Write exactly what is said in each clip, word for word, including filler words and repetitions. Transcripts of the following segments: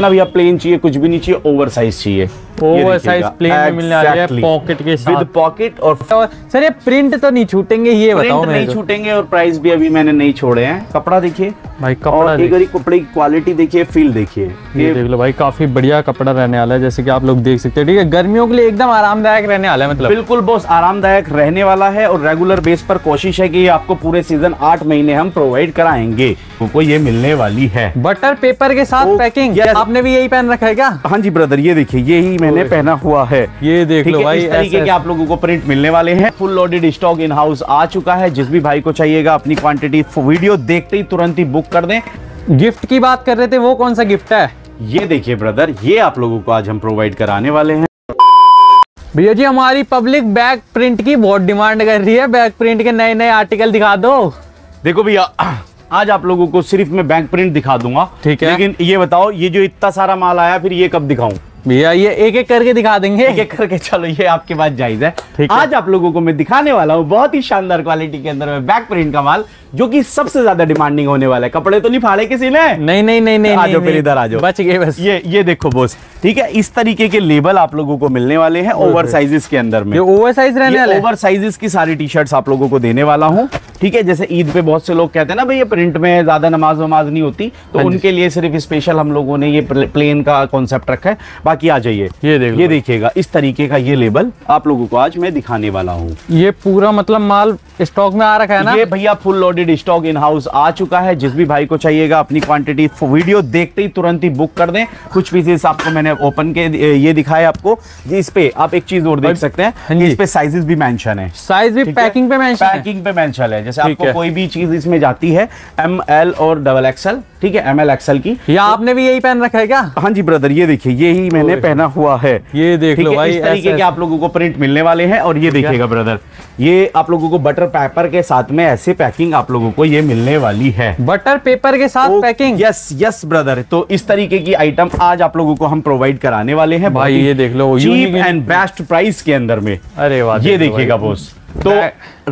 ना भैया प्लेन चाहिए, कुछ भी नहीं चाहिए, ओवर साइज चाहिए, ओवर साइज प्लेन में मिलने वाली है पॉकेट के साथ, विद पॉकेट। और सर ये प्रिंट तो नहीं छूटेंगे, ये बताओ, नहीं छूटेंगे। और प्राइस भी अभी मैंने नहीं छोड़े हैं। कपड़ा देखिए भाई, कपड़ा देखिए, कपड़े की क्वालिटी देखिए, फील देखिए, ये देख लो भाई, काफी बढ़िया कपड़ा रहने वाला है, जैसे कि आप लोग देख सकते हैं। ठीक है, गर्मियों के लिए एकदम आरामदायक रहने वाला है, मतलब बिल्कुल बहुत आरामदायक रहने वाला है। और रेगुलर बेस पर कोशिश है कि आपको पूरे सीजन आठ महीने हम प्रोवाइड कराएंगे, आपको ये मिलने वाली है। बटर पेपर के साथ पैकिंग, आपने भी यही पहन रखा है क्या? हाँ जी ब्रदर, ये देखिए यही मैंने पहना हुआ है, ये देख लो भाई। इस तरीके के आप लोगों को प्रिंट मिलने वाले हैं। Full loaded stock in house आ चुका है, जिस भी भाई को चाहिएगा अपनी क्वांटिटी वीडियो देखते ही तुरंत ही बुक कर दें। गिफ्ट की बात कर रहे थे, वो कौन सा गिफ्ट है? ये देखिए ब्रदर, ये आप लोगों को आज हम प्रोवाइड कराने वाले हैं। भैया जी हमारी पब्लिक बैग प्रिंट की बहुत डिमांड कर रही है, बैग प्रिंट के नए नए आर्टिकल दिखा दो। देखो भैया, आज आप लोगों को सिर्फ मैं बैग प्रिंट दिखा दूंगा, ठीक है, लेकिन ये बताओ ये जो इतना सारा माल आया, फिर ये कब दिखाऊं? भैया ये एक एक करके दिखा देंगे, एक एक करके। चलो ये आपके पास जायज है। आज आप लोगों को मैं दिखाने वाला हूँ बहुत ही शानदार क्वालिटी के अंदर में बैक प्रिंट का माल, जो कि सबसे ज्यादा डिमांडिंग होने वाला है। कपड़े तो नहीं फाड़े किसी ने? नहीं नहीं नहीं नहीं। आ जाओ फिर इधर आ जाओ, बच गए बस। ये ये देखो बॉस, ठीक है, इस तरीके के लेबल आप लोगों को मिलने वाले हैं ओवर साइजेस के अंदर में। ओवर साइज रहने वाले, ओवर साइजेस की सारी टी शर्ट्स आप लोगों को देने वाला हूँ, ठीक है। जैसे ईद पे बहुत से लोग कहते हैं ना भैया प्रिंट में ज्यादा नमाज वमाज नहीं होती, तो उनके लिए सिर्फ स्पेशल हम लोगों ने ये प्लेन का कॉन्सेप्ट रखा है। बाकी आ जाइए, ये देख, ये देखिएगा इस तरीके का ये लेबल आप लोगों को आज मैं दिखाने वाला हूँ। ये पूरा मतलब माल स्टॉक में आ रखा है ना? ये भैया full loaded stock in house आ चुका है, जिस भी भाई को चाहिएगा अपनी क्वांटिटी वीडियो देखते ही तुरंत ही बुक कर दें। कुछ पीसेस आपको मैंने ओपन के ये दिखाए आपको। इस पे आप एक चीज और देख सकते हैं, इस पे साइजेस भी मेंशन है, साइज भी पैकिंग पे मेंशन है, पैकिंग पे मेंशन है। जैसे आपको कोई भी चीज इसमें जाती है एम एल और डबल एक्सएल, ठीक है, एम एल एक्सएल की। या आपने भी यही पहन रखा है क्या? हाँ जी ब्रदर, ये देखिए यही मैंने पहना हुआ है, ये देख लो भाई। इस तरीके के आप लोगों को प्रिंट मिलने वाले हैं। और ये देखिएगा ब्रदर, ये आप लोगों को बटर पेपर के साथ में ऐसे पैकिंग आप लोगों को ये मिलने वाली है, बटर पेपर के साथ पैकिंग। यस यस ब्रदर, तो इस तरीके की आइटम आज आप लोगों को हम प्रोवाइड कराने वाले हैं भाई। ये देख लो, चीप एंड बेस्ट प्राइस के अंदर में। अरे वाह, ये देखिएगा बॉस, तो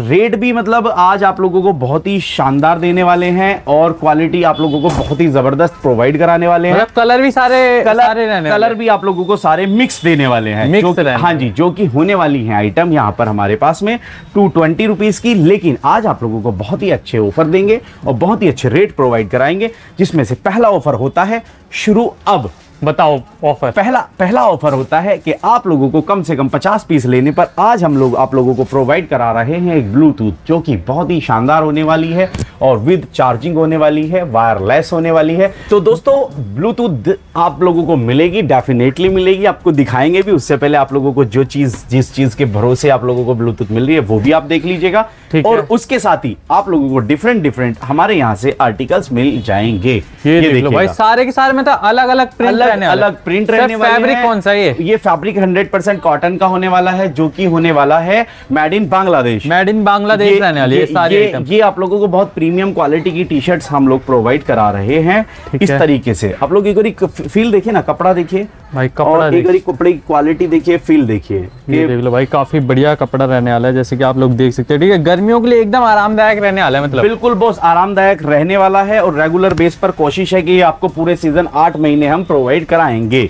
रेट भी मतलब आज आप लोगों को बहुत ही शानदार देने वाले हैं, और क्वालिटी आप लोगों को बहुत ही जबरदस्त प्रोवाइड कराने वाले हैं। मतलब कलर भी सारे कलर सारे रहने कलर भी आप लोगों को सारे मिक्स देने वाले हैं, जो हाँ जी, जो कि होने वाली है आइटम यहाँ पर हमारे पास में टू ट्वेंटी रुपीज की। लेकिन आज आप लोगों को बहुत ही अच्छे ऑफर देंगे और बहुत ही अच्छे रेट प्रोवाइड कराएंगे, जिसमें से पहला ऑफर होता है शुरू। अब बताओ ऑफर, पहला पहला ऑफर होता है कि आप लोगों को कम से कम पचास पीस लेने पर आज हम लोग आप लोगों को प्रोवाइड करा रहे हैं एक ब्लूटूथ, जो कि बहुत ही शानदार होने वाली है और विद चार्जिंग होने वाली है, वायरलेस होने वाली है। तो दोस्तों ब्लूटूथ आप लोगों को मिलेगी, डेफिनेटली मिलेगी, आपको दिखाएंगे भी। उससे पहले आप लोगों को जो चीज जिस चीज के भरोसे आप लोगों को ब्लूटूथ मिल रही है वो भी आप देख लीजिएगा। और उसके साथ ही आप लोगों को डिफरेंट डिफरेंट हमारे यहाँ से आर्टिकल्स मिल जाएंगे। सारे के सारे मतलब अलग अलग अलग, अलग प्रिंट रहने वाले हैं। फैब्रिक कौन सा है? ये फैब्रिक हंड्रेड परसेंट कॉटन का होने वाला है, जो कि होने वाला है made in Bangladesh, made in Bangladesh रहने वाली है सारी आइटम। ये आप लोगों को बहुत प्रीमियम क्वालिटी की टी शर्ट्स हम लोग प्रोवाइड करा रहे हैं। इस तरीके से आप लोग एक बार फील देखिए ना, कपड़ा देखिए भाई, कपड़ा एक बार कपड़े की क्वालिटी देखिए, फील देखिए, ये देख लो भाई, काफी बढ़िया कपड़ा रहने वाला है, जैसे कि आप लोग देख सकते हैं। ठीक है, गर्मियों के लिए एकदम आरामदायक रहने वाला है, मतलब बिल्कुल बहुत आरामदायक रहने वाला है। और रेगुलर बेस पर कोशिश है कि आपको पूरे सीजन आठ महीने हम प्रोवाइड कराएंगे।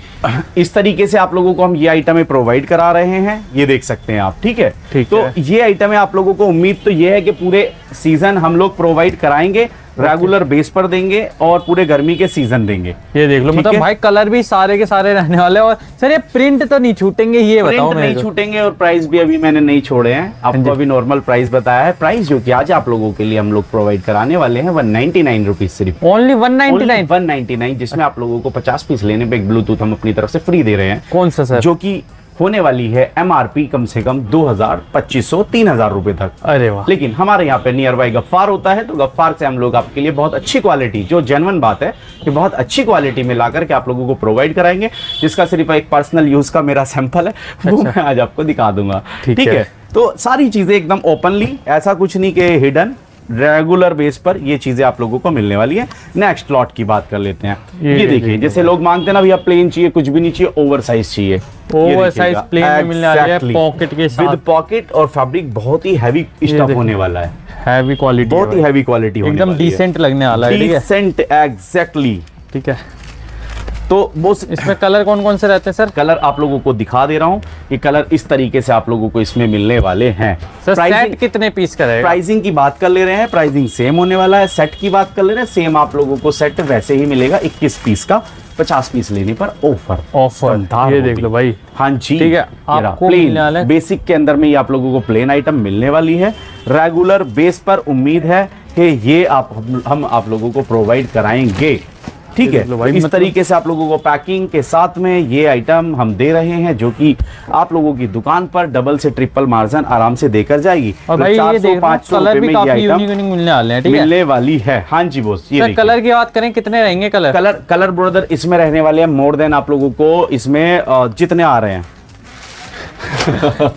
इस तरीके से आप लोगों को हम ये आइटमें प्रोवाइड करा रहे हैं, ये देख सकते हैं आप, ठीक है, ठीक तो है। ये आइटमें आप लोगों को उम्मीद तो ये है कि पूरे सीजन हम लोग प्रोवाइड कराएंगे, रेगुलर बेस पर देंगे और पूरे गर्मी के सीजन देंगे। ये देख लो, मतलब भाई कलर भी सारे के सारे रहने वाले। और सर ये प्रिंट तो नहीं छूटेंगे, ये बताओ, नहीं छूटेंगे। और प्राइस भी अभी मैंने नहीं छोड़े हैं, आपको अभी नॉर्मल प्राइस बताया है। प्राइस जो कि आज आप लोगों के लिए हम लोग प्रोवाइड कराने वाले हैं वन नाइन्टी नाइन रुपीज, सिर्फ only one ninety nine one ninety nine, जिसमें आप लोगों को पचास पीस लेने पे एक ब्लूटूथ हम अपनी तरफ से फ्री दे रहे हैं। कौन सा सर? जो की होने वाली है एमआरपी कम से कम दो हजार पच्चीस सौ तीन हजार रुपए तक। अरे वाह, लेकिन हमारे यहाँ पे नियर बाई गफ्फार होता है, तो गफ्फार से हम लोग आपके लिए बहुत अच्छी क्वालिटी, जो जेन्युइन बात है कि बहुत अच्छी क्वालिटी में ला करके आप लोगों को प्रोवाइड कराएंगे, जिसका सिर्फ एक पर्सनल यूज का मेरा सैंपल है, वो अच्छा। मैं आज आपको दिखा दूंगा, ठीक है।, है तो सारी चीजें एकदम ओपनली, ऐसा कुछ नहीं कि हिडन, रेगुलर बेस पर ये चीजें आप लोगों को मिलने वाली है। नेक्स्ट लॉट की बात कर लेते हैं। ये, ये देखिए, जैसे लोग मांगते हैं ना भैया प्लेन चाहिए, कुछ भी नहीं चाहिए, ओवर साइज चाहिए, ओवर साइज प्लेन में मिलने वाली है पॉकेट के साथ, विद पॉकेट। और फैब्रिक बहुत ही हैवी स्टफ होने वाला है, हैवी क्वालिटी, बहुत ही हैवी क्वालिटी, एकदम डिसेंट लगने वाला है, डिसेंट, एग्जैक्टली, ठीक है। तो वो इसमें कलर कौन कौन से रहते हैं सर? कलर आप लोगों को दिखा दे रहा हूँ कि कलर इस तरीके से आप लोगों को इसमें मिलने वाले हैं। सर सेट कितने पीस का रहेगा? प्राइसिंग की बात कर ले रहे हैं, प्राइसिंग सेम होने वाला है। सेट की बात कर ले रहे हैं, सेम आप लोगों को सेट वैसे ही मिलेगा इक्कीस पीस का। पचास पीस लेने पर ऑफर ऑफर ये देख लो भाई। हाँ जी ठीक है, आपको प्लेन बेसिक के अंदर में ये आप लोगों को प्लेन आइटम मिलने वाली है। रेगुलर बेस पर उम्मीद है कि ये आप हम आप लोगों को प्रोवाइड कराएंगे। ठीक है, इस मतलब तरीके से आप लोगों को पैकिंग के साथ में ये आइटम हम दे रहे हैं, जो कि आप लोगों की दुकान पर डबल से ट्रिपल मार्जिन आराम से देकर जाएगी। और भाई ये देखो पाँच सौ रुपए में ये आइटम मिलने वाले हैं, मिलने वाली है। हाँ जी बोस, ये कलर की बात करें कितने रहेंगे? कलर कलर कलर ब्रदर इसमें रहने वाले हैं मोर देन आप लोगों को इसमें जितने आ रहे हैं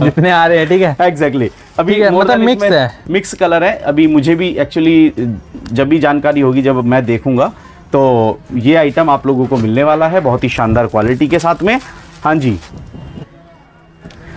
जितने आ रहे हैं। ठीक है एग्जैक्टली exactly. अभी मतलब मिक्स है, मिक्स कलर है। अभी मुझे भी एक्चुअली जब भी जानकारी होगी, जब मैं देखूंगा तो ये आइटम आप लोगों को मिलने वाला है बहुत ही शानदार क्वालिटी के साथ में। हाँ जी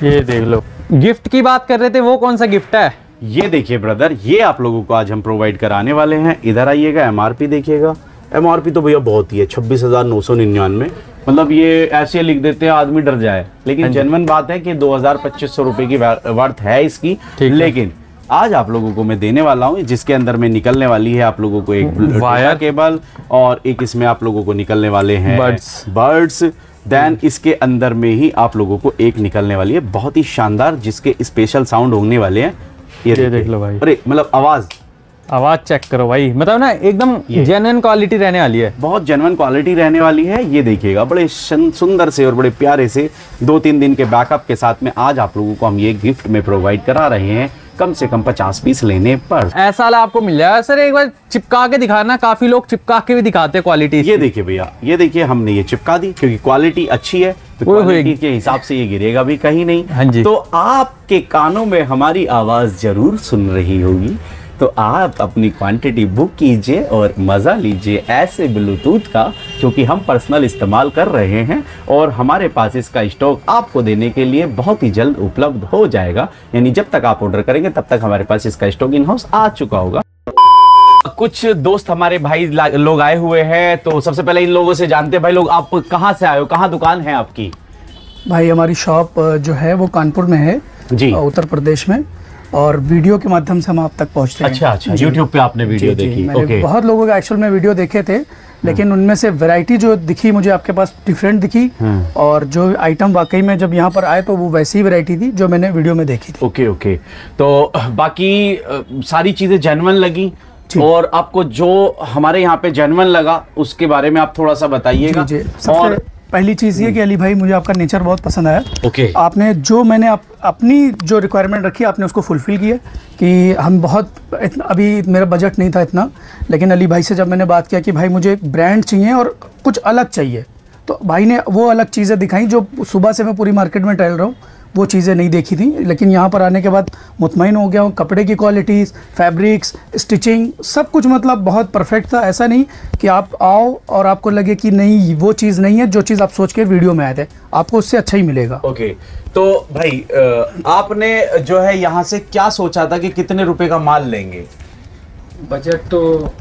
ये देख लो। गिफ्ट की बात कर रहे थे, वो कौन सा गिफ्ट है? ये देखिए ब्रदर, ये आप लोगों को आज हम प्रोवाइड कराने वाले हैं। इधर आइएगा, एमआरपी देखिएगा। एमआरपी तो भैया बहुत ही है, छब्बीस हजार नौ सौ निन्यानवे। मतलब ये ऐसे लिख देते हैं आदमी डर जाए, लेकिन जेन्युइन बात है कि दो हजार पच्चीस सौ रुपए की वर्थ है इसकी। लेकिन आज आप लोगों को मैं देने वाला हूँ, जिसके अंदर में निकलने वाली है आप लोगों को एक वायर केबल और एक इसमें आप लोगों को निकलने वाले हैं बर्ड्स बर्ड्स देन इसके अंदर में ही आप लोगों को एक निकलने वाली है बहुत ही शानदार, जिसके स्पेशल साउंड होने वाले हैं। ये, ये देख लो भाई, अरे मतलब आवाज आवाज चेक करो भाई, मतलब ना एकदम जेन्युइन क्वालिटी रहने वाली है, बहुत जेन्युइन क्वालिटी रहने वाली है। ये देखिएगा बड़े सुंदर से और बड़े प्यारे से दो तीन दिन के बैकअप के साथ में आज आप लोगों को हम ये गिफ्ट में प्रोवाइड करा रहे हैं, कम से कम पचास पीस लेने पर। ऐसा आपको मिल जाएगा। सर एक बार चिपका के दिखाना, काफी लोग चिपका के भी दिखाते हैं क्वालिटी। ये देखिए भैया, ये देखिए हमने ये चिपका दी क्योंकि क्वालिटी अच्छी है, तो क्वालिटी के हिसाब से ये गिरेगा भी कहीं नहीं। हाँ जी, तो आपके कानों में हमारी आवाज जरूर सुन रही होगी, तो आप अपनी क्वांटिटी बुक कीजिए और मज़ा लीजिए ऐसे ब्लूटूथ का, क्योंकि हम पर्सनल इस्तेमाल कर रहे हैं और हमारे पास इसका स्टॉक आपको देने के लिए बहुत ही जल्द उपलब्ध हो जाएगा। यानी जब तक आप ऑर्डर करेंगे तब तक हमारे पास इसका स्टॉक इन हाउस आ चुका होगा। कुछ दोस्त हमारे भाई लोग आए हुए हैं, तो सबसे पहले इन लोगों से जानते हैं। भाई लोग, आप कहाँ से आए हो, कहाँ दुकान है आपकी? भाई हमारी शॉप जो है वो कानपुर में है जी, उत्तर प्रदेश में, और वीडियो के माध्यम से हम आप तक पहुंचते हैं। अच्छा अच्छा, यूट्यूब पे आपने वीडियो जी, देखी? मैंने बहुत लोगों के एक्चुअल में वीडियो देखे थे, लेकिन उनमें से वैरायटी जो दिखी मुझे आपके पास डिफरेंट दिखी, और जो आइटम वाकई में जब यहाँ पर आए तो वो वैसी ही वैरायटी थी जो मैंने वीडियो में देखी थी। ओके ओके, तो बाकी सारी चीज़ें जेन्युइन लगी, और आपको जो हमारे यहाँ पे जेन्युइन लगा उसके बारे में आप थोड़ा सा बताइएगा। और पहली चीज़ ये कि अली भाई, मुझे आपका नेचर बहुत पसंद आया। Okay okay. आपने जो मैंने आप, अपनी जो रिक्वायरमेंट रखी आपने उसको फुलफ़िल किया कि हम बहुत इतना, अभी मेरा बजट नहीं था इतना, लेकिन अली भाई से जब मैंने बात किया कि भाई मुझे एक ब्रांड चाहिए और कुछ अलग चाहिए, तो भाई ने वो अलग चीज़ें दिखाई जो सुबह से मैं पूरी मार्केट में टहल रहा हूँ, वो चीज़ें नहीं देखी थी। लेकिन यहाँ पर आने के बाद मुतमईन हो गया हूँ। कपड़े की क्वालिटीज़, फैब्रिक्स, स्टिचिंग, सब कुछ मतलब बहुत परफेक्ट था। ऐसा नहीं कि आप आओ और आपको लगे कि नहीं वो चीज़ नहीं है जो चीज़ आप सोच के वीडियो में आए थे, आपको उससे अच्छा ही मिलेगा। Okay okay. तो भाई आपने जो है यहाँ से क्या सोचा था कि कितने रुपये का माल लेंगे? बजट तो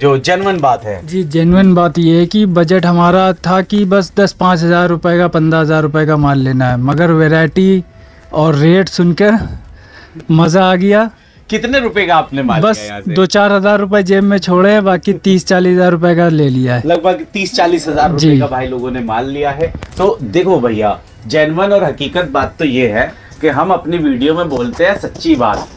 जो जेन्युइन बात है जी, जेन्युइन बात ये है कि बजट हमारा था कि बस दस पाँच हज़ार रुपये का, पंद्रह हज़ार रुपये का माल लेना है, मगर वैरायटी और रेट सुनकर मज़ा आ गया। कितने रुपए का आपने माल बस लिया? बस दो चार हज़ार रुपये जेब में छोड़े हैं, बाकी तीस चालीस हज़ार रुपये का ले लिया है। लगभग तीस चालीस हज़ार रुपये का भाई लोगों ने माल लिया है। तो देखो भैया, जेन्युइन और हकीकत बात तो ये है कि हम अपनी वीडियो में बोलते हैं सच्ची बात,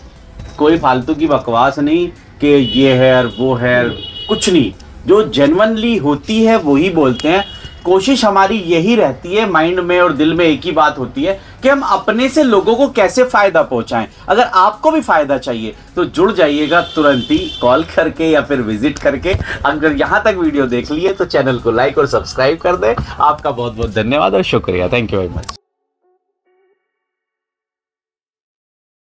कोई फालतू की बकवास नहीं कि ये है और वो है, कुछ नहीं, जो जेन्युइनली होती है वही बोलते हैं। कोशिश हमारी यही रहती है, माइंड में और दिल में एक ही बात होती है कि हम अपने से लोगों को कैसे फ़ायदा पहुंचाएं। अगर आपको भी फ़ायदा चाहिए तो जुड़ जाइएगा तुरंत ही, कॉल करके या फिर विजिट करके। अगर यहाँ तक वीडियो देख लिए तो चैनल को लाइक और सब्सक्राइब कर दें। आपका बहुत बहुत धन्यवाद और शुक्रिया, थैंक यू वेरी मच।